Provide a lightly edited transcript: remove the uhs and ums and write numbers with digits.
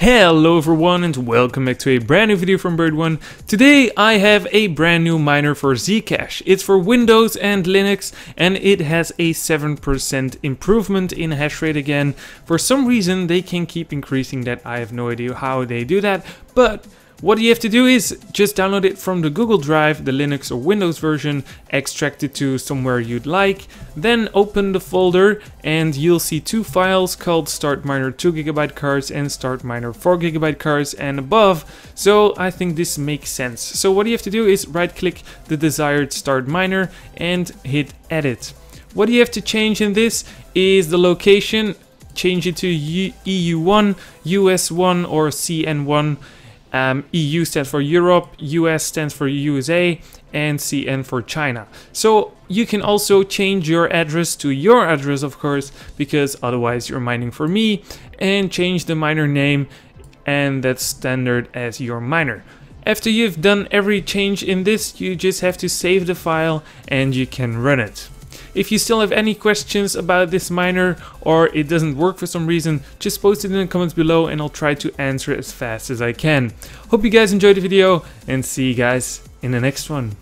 Hello everyone and welcome back to a brand new video from BuriedONE. Today I have a brand new miner for Zcash. It's for Windows and Linux and it has a 7% improvement in hash rate again. For some reason they can keep increasing that, I have no idea how they do that, but what you have to do is just download it from the Google Drive, the Linux or Windows version, extract it to somewhere you'd like, then open the folder and you'll see two files called startminer 2GB cards and startminer 4GB cards and above. So I think this makes sense. So what you have to do is right click the desired startminer and hit edit. What you have to change in this is the location, change it to EU1, US1 or CN1. EU stands for Europe, US stands for USA, and CN for China. So you can also change your address to your address, of course, because otherwise you're mining for me, and change the miner name, and that's standard as your miner. After you've done every change in this, you just have to save the file and you can run it. If you still have any questions about this miner or it doesn't work for some reason, just post it in the comments below and I'll try to answer as fast as I can. Hope you guys enjoyed the video and see you guys in the next one.